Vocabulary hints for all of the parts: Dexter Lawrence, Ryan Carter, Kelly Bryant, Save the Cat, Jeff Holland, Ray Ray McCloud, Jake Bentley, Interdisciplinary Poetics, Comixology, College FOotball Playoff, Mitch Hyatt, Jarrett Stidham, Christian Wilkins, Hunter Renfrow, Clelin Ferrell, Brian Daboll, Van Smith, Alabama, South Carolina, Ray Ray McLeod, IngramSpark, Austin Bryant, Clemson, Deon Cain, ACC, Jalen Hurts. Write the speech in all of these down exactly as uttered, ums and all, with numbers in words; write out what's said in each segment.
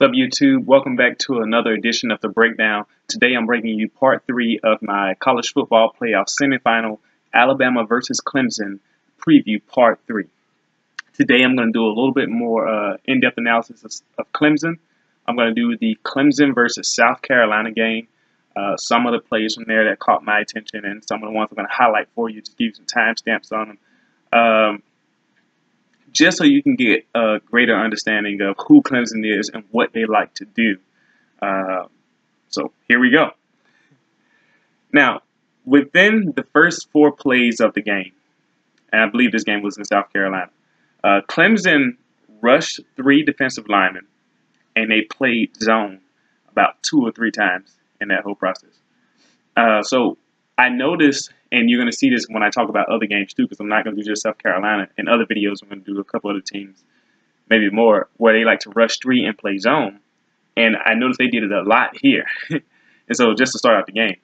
What's up, YouTube? Welcome back to another edition of The Breakdown. Today I'm bringing you part three of my college football playoff semifinal, Alabama versus Clemson, preview part three. Today I'm going to do a little bit more uh, in-depth analysis of, of Clemson. I'm going to do the Clemson versus South Carolina game, uh, some of the plays from there that caught my attention, and some of the ones I'm going to highlight for you, just give you some timestamps on them. Um, Just so you can get a greater understanding of who Clemson is and what they like to do. Uh, so here we go. Now, within the first four plays of the game, and I believe this game was in South Carolina, uh, Clemson rushed three defensive linemen, and they played zone about two or three times in that whole process. Uh, so I noticed... And you're going to see this when I talk about other games, too, because I'm not going to do just South Carolina. In other videos, I'm going to do a couple other teams, maybe more, where they like to rush three and play zone. And I noticed they did it a lot here. And so just to start out the game.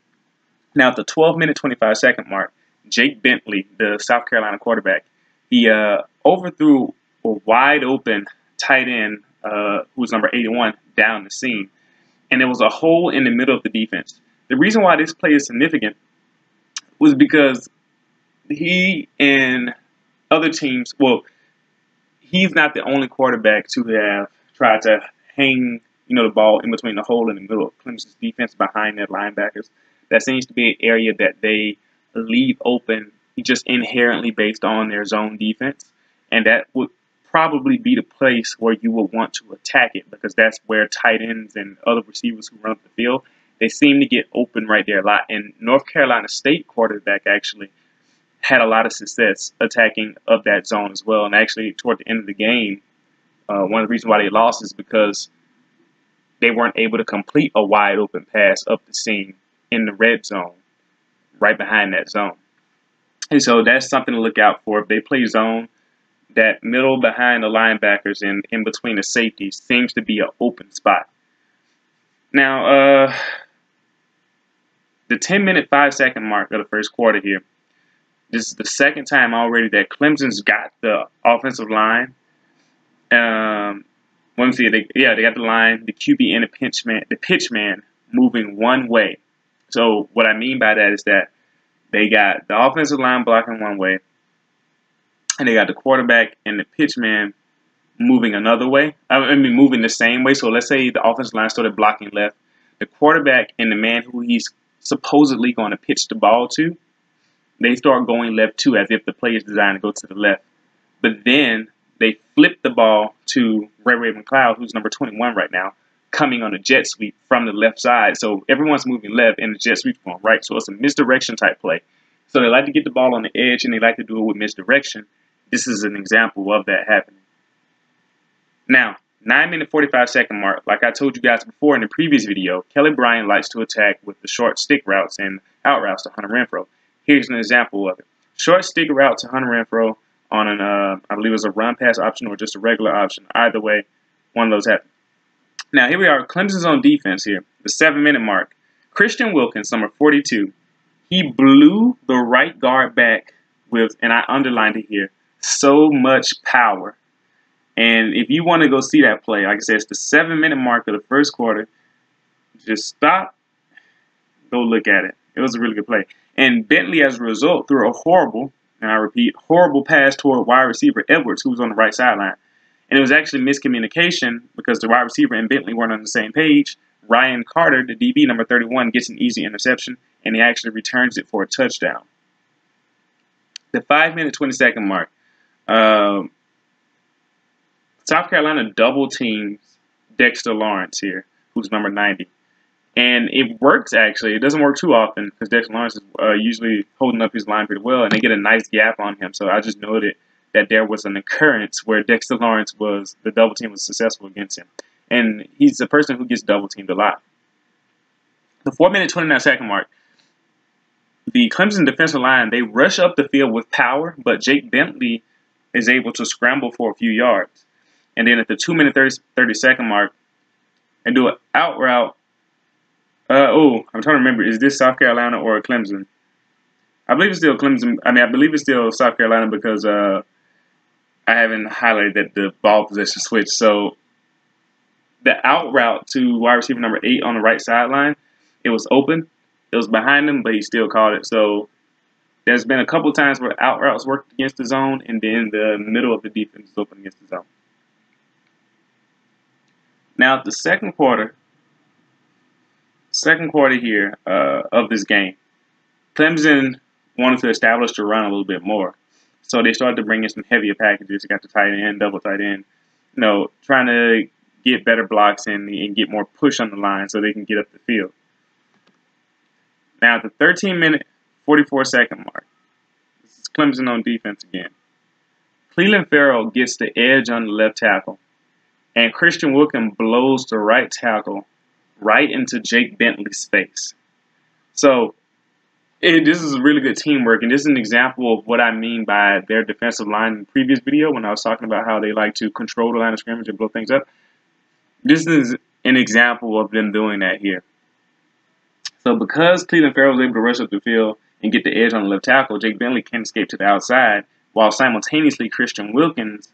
Now, at the twelve minute, twenty-five second mark, Jake Bentley, the South Carolina quarterback, he uh, overthrew a wide-open tight end, uh, who was number eighty-one, down the seam. And there was a hole in the middle of the defense. The reason why this play is significant was because he and other teams, well, he's not the only quarterback to have tried to hang, you know, the ball in between the hole in the middle of Clemson's defense behind their linebackers. That seems to be an area that they leave open just inherently based on their zone defense. And that would probably be the place where you would want to attack it, because that's where tight ends and other receivers who run up the field, they seem to get open right there a lot. And North Carolina State quarterback actually had a lot of success attacking of that zone as well. And actually, toward the end of the game, uh, one of the reasons why they lost is because they weren't able to complete a wide open pass up the seam in the red zone, right behind that zone. And so that's something to look out for. If they play zone, that middle behind the linebackers and in between the safeties seems to be an open spot. Now, uh... the ten minute, five second mark of the first quarter here. This is the second time already that Clemson's got the offensive line. Um, let me see. They, yeah, they got the line, the Q B, and the pitch man, the pitch man moving one way. So what I mean by that is that they got the offensive line blocking one way, and they got the quarterback and the pitch man moving another way. I mean, moving the same way. So let's say the offensive line started blocking left. The quarterback and the man who he's supposedly going to pitch the ball to, they start going left too, as if the play is designed to go to the left. But then they flip the ball to Ray Ray McLeod, who's number twenty-one right now, coming on a jet sweep from the left side. So everyone's moving left and the jet sweep's going right. So it's a misdirection type play. So they like to get the ball on the edge and they like to do it with misdirection. This is an example of that happening. Now, nine minute, forty-five second mark, like I told you guys before in the previous video, Kelly Bryant likes to attack with the short stick routes and out routes to Hunter Renfrow. Here's an example of it. Short stick route to Hunter Renfrow on an, uh, I believe it was a run pass option or just a regular option. Either way, one of those happened. Now, here we are. Clemson's on defense here, the seven minute mark. Christian Wilkins, number forty-two, he blew the right guard back with, and I underlined it here, so much power. And if you want to go see that play, like I said, it's the seven minute mark of the first quarter. Just stop, go look at it. It was a really good play. And Bentley, as a result, threw a horrible, and I repeat, horrible pass toward wide receiver Edwards, who was on the right sideline. And it was actually miscommunication because the wide receiver and Bentley weren't on the same page. Ryan Carter, the D B, number thirty-one, gets an easy interception, and he actually returns it for a touchdown. The five minute, twenty second mark. Um... South Carolina double teams Dexter Lawrence here, who's number ninety. And it works, actually. It doesn't work too often because Dexter Lawrence is uh, usually holding up his line pretty well, and they get a nice gap on him. So I just noted that there was an occurrence where Dexter Lawrence was, the double team was successful against him. And he's the person who gets double teamed a lot. The four minute, twenty-nine second mark, the Clemson defensive line, they rush up the field with power, but Jake Bentley is able to scramble for a few yards. And then at the two minute, thirty second mark, and do an out route. Uh, oh, I'm trying to remember. Is this South Carolina or Clemson? I believe it's still Clemson. I mean, I believe it's still South Carolina because uh, I haven't highlighted that the ball possession switch. So the out route to wide receiver number eight on the right sideline. It was open. It was behind him, but he still caught it. So there's been a couple times where out routes worked against the zone, and then the middle of the defense is open against the zone. Now, the second quarter, second quarter here uh, of this game, Clemson wanted to establish the run a little bit more. So they started to bring in some heavier packages. They got the tight end, double tight end, you know, trying to get better blocks and, and get more push on the line so they can get up the field. Now, at the thirteen minute, forty-four second mark, this is Clemson on defense again. Clelin Ferrell gets the edge on the left tackle, and Christian Wilkins blows the right tackle right into Jake Bentley's face. So, it, this is really good teamwork, and this is an example of what I mean by their defensive line in the previous video when I was talking about how they like to control the line of scrimmage and blow things up. This is an example of them doing that here. So because Clelin Ferrell was able to rush up the field and get the edge on the left tackle, Jake Bentley can escape to the outside, while simultaneously Christian Wilkins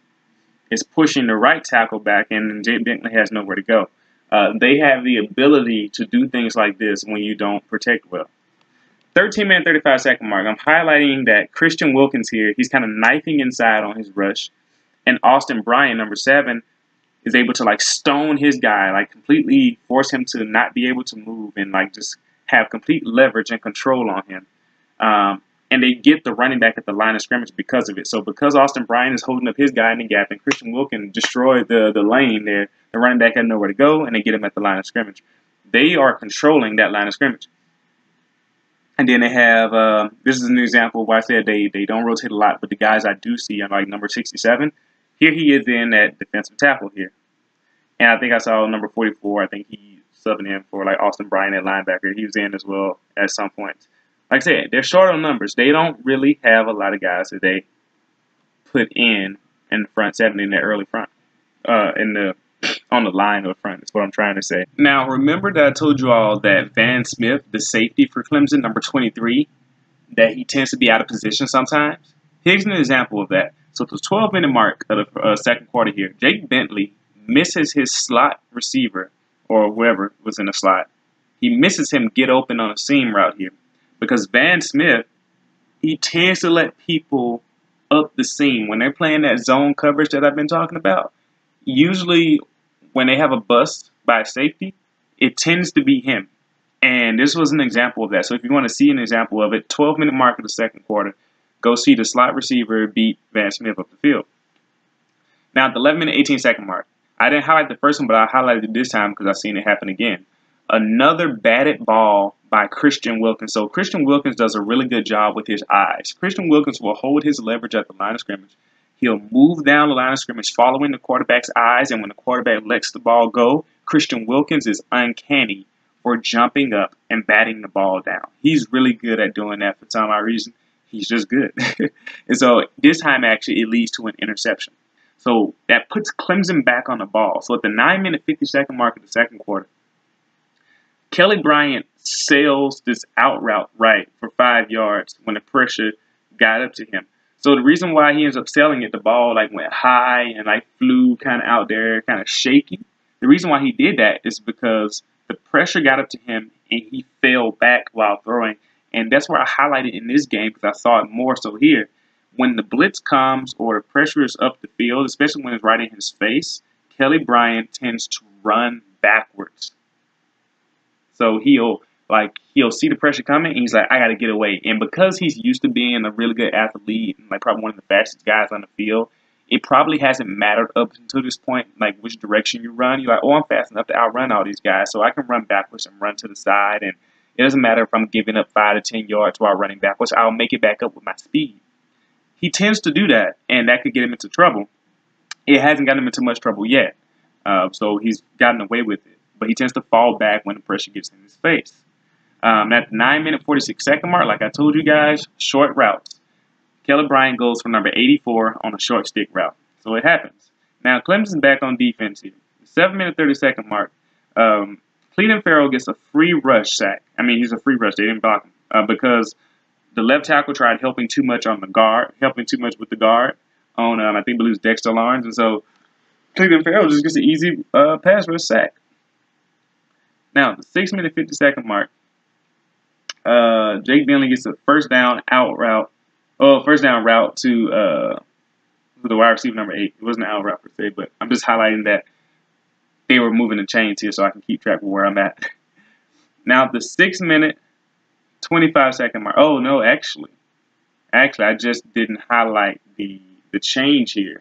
is pushing the right tackle back in, and Jake Bentley has nowhere to go. Uh, they have the ability to do things like this when you don't protect well. thirteen minute, thirty-five second mark. I'm highlighting that Christian Wilkins here, he's kind of knifing inside on his rush, and Austin Bryant, number seven, is able to like stone his guy, like completely force him to not be able to move and like just have complete leverage and control on him. Um, and they get the running back at the line of scrimmage because of it. So because Austin Bryant is holding up his guy in the gap and Christian Wilkins destroyed the, the lane there, the running back had nowhere to go, and they get him at the line of scrimmage. They are controlling that line of scrimmage. And then they have, uh, this is an example where I said they, they don't rotate a lot, but the guys I do see are like number sixty-seven. Here he is in that defensive tackle here. And I think I saw number forty-four. I think he subbing in for like Austin Bryant at linebacker. He was in as well at some point. Like I said, they're short on numbers. They don't really have a lot of guys that they put in in the front seven, in the early front, uh, in the on the line of the front is what I'm trying to say. Now, remember that I told you all that Van Smith, the safety for Clemson, number twenty-three, that he tends to be out of position sometimes? Here's an example of that. So at the twelve minute mark of the uh, second quarter here, Jake Bentley misses his slot receiver, or whoever was in the slot. He misses him get open on a seam route here because Van Smith, he tends to let people up the seam. When they're playing that zone coverage that I've been talking about, usually when they have a bust by safety, it tends to be him. And this was an example of that. So if you want to see an example of it, twelve minute mark of the second quarter, go see the slot receiver beat Van Smith up the field. Now at the eleven minute, eighteen second mark, I didn't highlight the first one, but I highlighted it this time because I've seen it happen again. Another batted ball by Christian Wilkins. So Christian Wilkins does a really good job with his eyes. Christian Wilkins will hold his leverage at the line of scrimmage. He'll move down the line of scrimmage following the quarterback's eyes, and when the quarterback lets the ball go, Christian Wilkins is uncanny for jumping up and batting the ball down. He's really good at doing that for some odd reason. He's just good. And so this time, actually, it leads to an interception. So that puts Clemson back on the ball. So at the nine minute, fifty second mark of the second quarter, Kelly Bryant sails this out route right for five yards when the pressure got up to him. So the reason why he ends up sailing it, the ball like went high and like flew kind of out there, kind of shaky. The reason why he did that is because the pressure got up to him and he fell back while throwing. And that's where I highlighted in this game because I saw it more so here. When the blitz comes or the pressure is up the field, especially when it's right in his face, Kelly Bryant tends to run backwards. So he'll like he'll see the pressure coming and he's like, I got to get away. And because he's used to being a really good athlete and like probably one of the fastest guys on the field, it probably hasn't mattered up until this point, like which direction you run. You're like, oh, I'm fast enough to outrun all these guys, so I can run backwards and run to the side, and it doesn't matter if I'm giving up five to ten yards while running backwards. I'll make it back up with my speed. He tends to do that, and that could get him into trouble. It hasn't gotten him into much trouble yet, uh, so he's gotten away with it. But he tends to fall back when the pressure gets in his face. Um, at the nine minute, forty-six second mark, like I told you guys, short routes. Kelly Bryant goes for number eighty-four on a short stick route. So it happens. Now, Clemson back on defense here. seven minute, thirty second mark. Um... Clelin Ferrell gets a free rush sack. I mean, he's a free rush. They didn't block him uh, because the left tackle tried helping too much on the guard, helping too much with the guard on, um, I think, I believe it was Dexter Lawrence. And so Clelin Ferrell just gets an easy uh, pass for a sack. Now, the six minute fifty second mark, uh, Jake Bentley gets a first down out route, oh, first down route to uh, the wide receiver number eight. It wasn't an out route per se, but I'm just highlighting that they were moving the chains here so I can keep track of where I'm at. Now, the six minute twenty-five second mark. Oh, no, actually. Actually, I just didn't highlight the, the change here.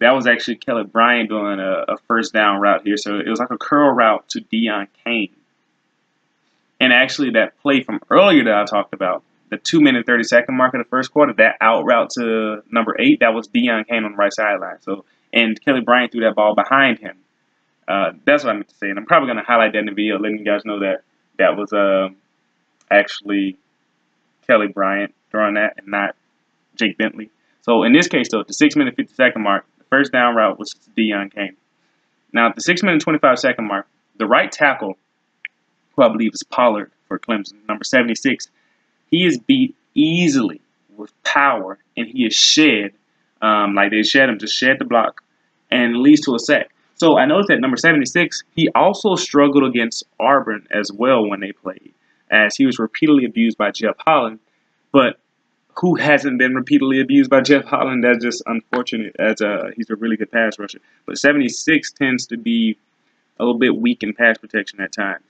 That was actually Kelly Bryant doing a, a first down route here. So it was like a curl route to Deon Cain. And actually that play from earlier that I talked about, the two minute thirty second mark of the first quarter, that out route to number eight, that was Deon Cain on the right sideline. So, and Kelly Bryant threw that ball behind him. Uh, that's what I meant to say. And I'm probably going to highlight that in the video, letting you guys know that that was uh, actually Kelly Bryant throwing that and not Jake Bentley. So in this case, though, the six minute fifty second mark, first down route was Deon Cain. Now, at the six minute twenty-five second mark, the right tackle, who I believe is Pollard for Clemson, number seventy-six, he is beat easily with power, and he is shed. Um, like they shed him, just shed the block, and leads to a sack. So I noticed that number seventy-six, he also struggled against Auburn as well when they played, as he was repeatedly abused by Jeff Holland. But who hasn't been repeatedly abused by Jeff Holland? That's just unfortunate, as uh, he's a really good pass rusher. But seventy-six tends to be a little bit weak in pass protection at times.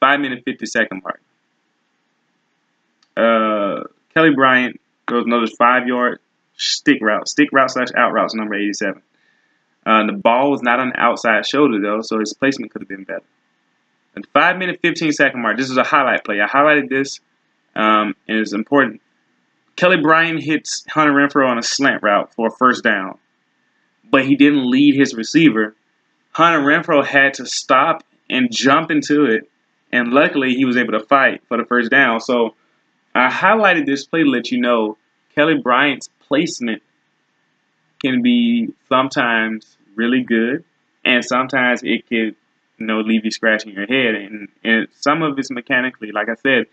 five minute fifty second mark. Uh, Kelly Bryant throws another five yard stick route. Stick route slash out route is number eighty-seven. Uh, the ball was not on the outside shoulder, though, so his placement could have been better. At the five minute fifteen second mark, this is a highlight play. I highlighted this. Um, and it's important. Kelly Bryant hits Hunter Renfrow on a slant route for a first down, but he didn't lead his receiver. Hunter Renfrow had to stop and jump into it, and luckily he was able to fight for the first down. So I highlighted this play to let you know Kelly Bryant's placement can be sometimes really good, and sometimes it could, you know, leave you scratching your head. And, and some of it's mechanically, like I said.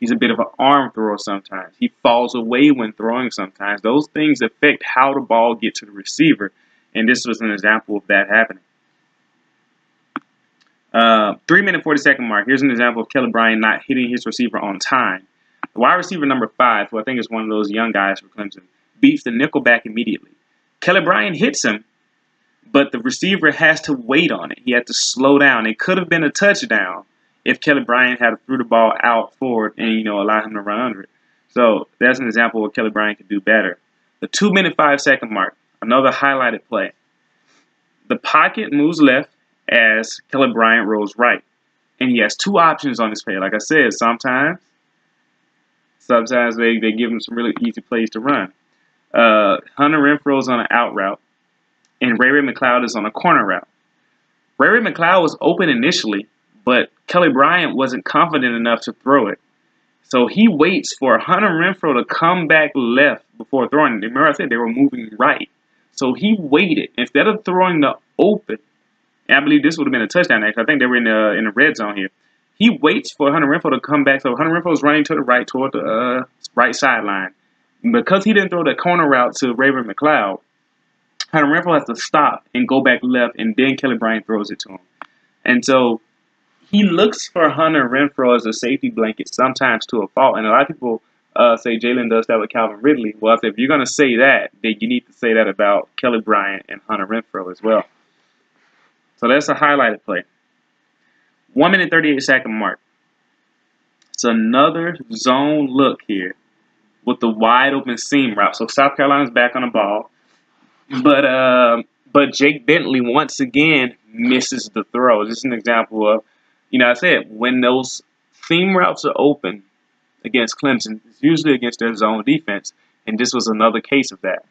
He's a bit of an arm thrower sometimes. He falls away when throwing sometimes. Those things affect how the ball gets to the receiver. And this was an example of that happening. Uh, three minute forty second mark. Here's an example of Kelly Bryant not hitting his receiver on time. The wide receiver number five, who I think is one of those young guys for Clemson, beats the nickel back immediately. Kelly Bryant hits him, but the receiver has to wait on it. He had to slow down. It could have been a touchdown if Kelly Bryant had threw the ball out forward and, you know, allow him to run under it. So that's an example of what Kelly Bryant could do better. The two minute five second mark, another highlighted play. The pocket moves left as Kelly Bryant rolls right. And he has two options on this play. Like I said, sometimes sometimes they, they give him some really easy plays to run. Uh, Hunter Renfrow is on an out route, and Ray Ray McLeod is on a corner route. Ray Ray McLeod was open initially, but Kelly Bryant wasn't confident enough to throw it. So he waits for Hunter Renfrow to come back left before throwing it. Remember I said they were moving right. So he waited. Instead of throwing the open, and I believe this would have been a touchdown actually. I think they were in the, in the red zone here. He waits for Hunter Renfrow to come back. So Hunter Renfrow is running to the right toward the uh, right sideline. Because he didn't throw the corner route to Ray Ray McCloud, Hunter Renfrow has to stop and go back left, and then Kelly Bryant throws it to him. And so he looks for Hunter Renfrow as a safety blanket, sometimes to a fault. And a lot of people uh, say Jalen does that with Calvin Ridley. Well, if you're going to say that, then you need to say that about Kelly Bryant and Hunter Renfrow as well. So that's a highlighted play. one minute thirty-eight second mark. It's another zone look here with the wide open seam route. So South Carolina's back on the ball. But, uh, but Jake Bentley, once again, misses the throw. This is an example of, you know, I said, when those seam routes are open against Clemson, it's usually against their zone defense, and this was another case of that.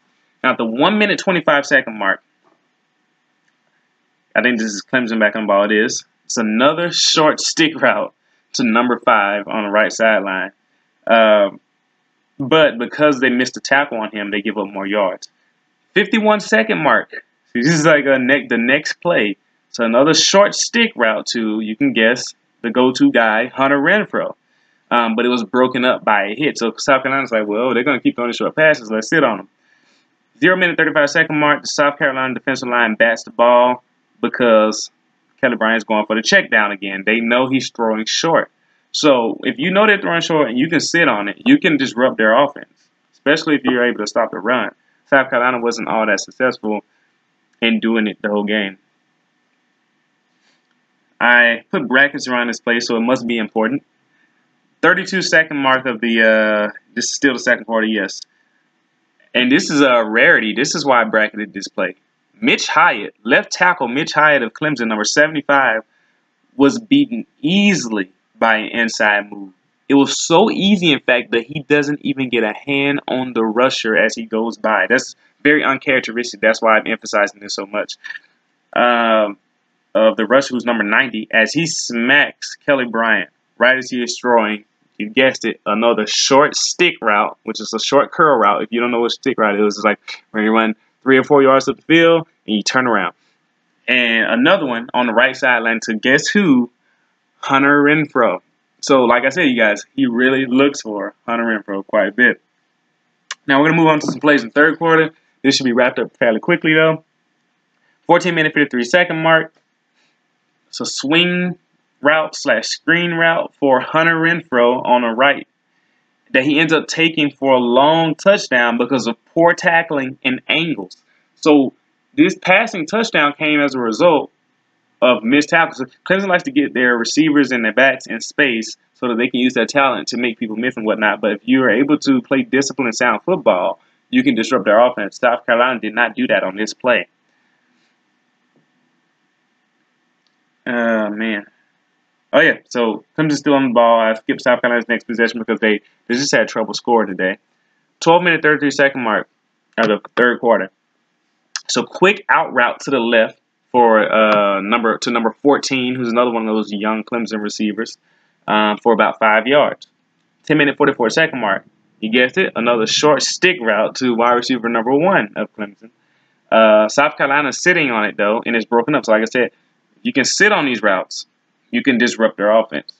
Now, at the one minute twenty-five second mark, I think this is Clemson back on the ball. It is. It's another short stick route to number five on the right sideline. Um, but because they missed a tackle on him, they give up more yards. fifty-one second mark. See, this is like a ne- the next play. So another short stick route to, you can guess, the go-to guy, Hunter Renfrow. Um, but it was broken up by a hit. So South Carolina's like, well, they're going to keep throwing short passes. Let's sit on them. zero minute thirty-five second mark, the South Carolina defensive line bats the ball because Kelly Bryant's going for the check down again. They know he's throwing short. So if you know they're throwing short and you can sit on it, you can disrupt their offense, especially if you're able to stop the run. South Carolina wasn't all that successful in doing it the whole game. I put brackets around this play, so it must be important. thirty-two second mark of the, uh, this is still the second quarter, yes. And this is a rarity. This is why I bracketed this play. Mitch Hyatt, left tackle Mitch Hyatt of Clemson, number seventy-five, was beaten easily by an inside move. It was so easy, in fact, that he doesn't even get a hand on the rusher as he goes by. That's very uncharacteristic. That's why I'm emphasizing this so much. Um, of the rusher who's number ninety, as he smacks Kelly Bryant right as he is throwing, you guessed it, another short stick route, which is a short curl route. If you don't know what stick route is, it's like when you run three or four yards up the field and you turn around. And another one on the right sideline to guess who? Hunter Renfrow. So, like I said, you guys, he really looks for Hunter Renfrow quite a bit. Now, we're going to move on to some plays in the third quarter. This should be wrapped up fairly quickly, though. fourteen minute fifty-three second mark. It's a swing route slash screen route for Hunter Renfrow on the right that he ends up taking for a long touchdown because of poor tackling and angles. So, this passing touchdown came as a result of missed tackles. Clemson likes to get their receivers and their backs in space so that they can use their talent to make people miss and whatnot. But if you are able to play disciplined, sound football, you can disrupt their offense. South Carolina did not do that on this play. Oh, man. Oh, yeah. So Clemson's still on the ball. I skipped South Carolina's next possession because they, they just had trouble scoring today. twelve minute thirty-three second mark of the third quarter. So quick out route to the left. For uh, number to number fourteen, who's another one of those young Clemson receivers, um, for about five yards. ten minute forty-four second mark. You guessed it, another short stick route to wide receiver number one of Clemson. Uh, South Carolina's sitting on it though, and it's broken up. So like I said, if you can sit on these routes, you can disrupt their offense.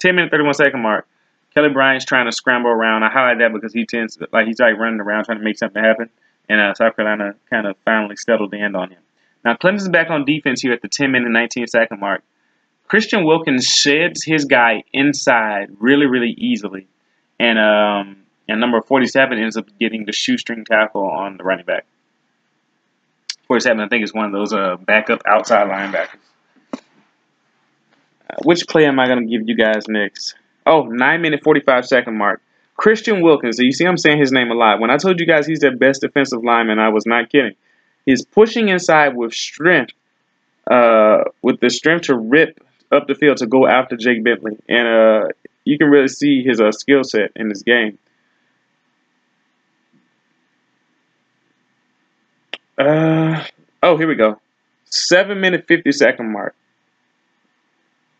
ten minute thirty-one second mark. Kelly Bryant's trying to scramble around. I highlight that because he tends to, like he's like running around trying to make something happen, and uh, South Carolina kind of finally settled in on him. Now, Clemson's back on defense here at the ten minute nineteen second mark. Christian Wilkins sheds his guy inside really, really easily. And, um, and number forty-seven ends up getting the shoestring tackle on the running back. forty-seven, I think, is one of those uh, backup outside linebackers. Uh, which play am I going to give you guys next? Oh, nine minute forty-five second mark. Christian Wilkins. So you see I'm saying his name a lot. When I told you guys he's their best defensive lineman, I was not kidding. He's pushing inside with strength, uh, with the strength to rip up the field to go after Jake Bentley. And uh, you can really see his uh, skill set in this game. Uh, oh, here we go. seven minute fifty second mark.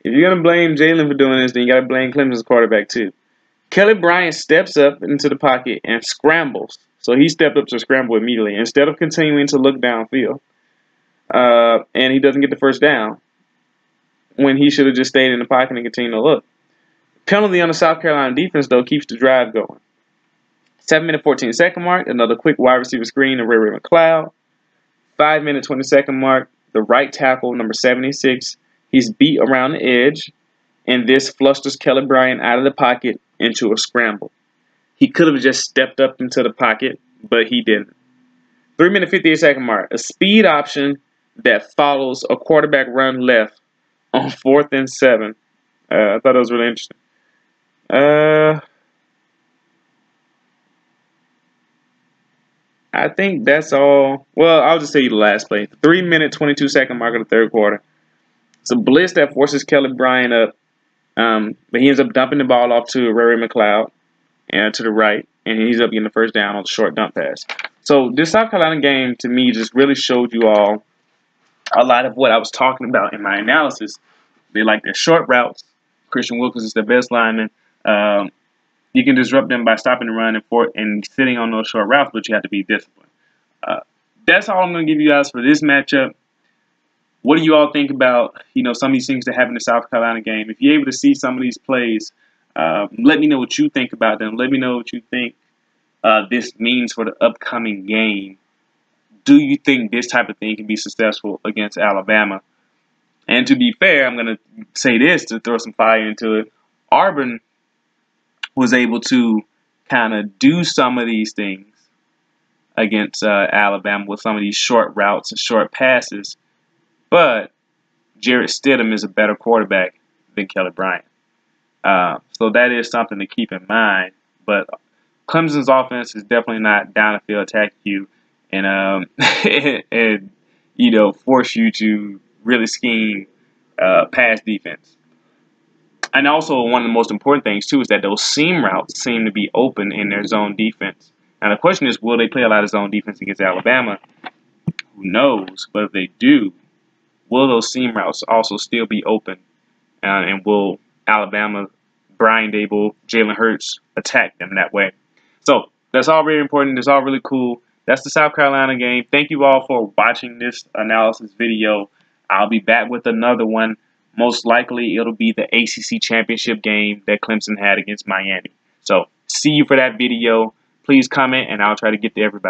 If you're going to blame Jalen for doing this, then you got to blame Clemson's quarterback too. Kelly Bryant steps up into the pocket and scrambles. So he stepped up to scramble immediately instead of continuing to look downfield. Uh, and he doesn't get the first down when he should have just stayed in the pocket and continued to look. Penalty on the South Carolina defense, though, keeps the drive going. seven minute fourteen second mark, another quick wide receiver screen to Ray Ray McLeod. five minute twenty second mark, the right tackle, number seventy-six. He's beat around the edge, and this flusters Kelly Bryant out of the pocket into a scramble. He could have just stepped up into the pocket, but he didn't. three minute fifty-eight second mark. A speed option that follows a quarterback run left on fourth and seven. Uh, I thought that was really interesting. Uh, I think that's all. Well, I'll just tell you the last play. The three minute twenty-two second mark of the third quarter. It's a blitz that forces Kelly Bryant up, um, but he ends up dumping the ball off to Ray Ray McLeod. And to the right, and he's up getting the first down on the short dump pass. So this South Carolina game, to me, just really showed you all a lot of what I was talking about in my analysis. They like their short routes. Christian Wilkins is the best lineman. Um, you can disrupt them by stopping the run and, for and sitting on those short routes, but you have to be disciplined. Uh, that's all I'm going to give you guys for this matchup. What do you all think about, you know, some of these things that happen in the South Carolina game? If you're able to see some of these plays, Uh, let me know what you think about them. Let me know what you think uh, this means for the upcoming game do you think this type of thing can be successful against Alabama? And to be fair, I'm going to say this to throw some fire into it. Auburn was able to kind of do some of these things against uh, Alabama with some of these short routes and short passes. But Jarrett Stidham is a better quarterback than Kelly Bryant. Uh, so that is something to keep in mind. But Clemson's offense is definitely not down the field attack you and, um, and, and you know, force you to really scheme uh, pass defense. And also, one of the most important things, too, is that those seam routes seem to be open in their zone defense. Now, the question is, will they play a lot of zone defense against Alabama? Who knows? But if they do, will those seam routes also still be open? Uh, and will Alabama, Brian Daboll, Jalen Hurts attack them that way? So, that's all very important. It's all really cool. That's the South Carolina game. Thank you all for watching this analysis video. I'll be back with another one. Most likely, it'll be the A C C championship game that Clemson had against Miami. So, see you for that video. Please comment, and I'll try to get to everybody.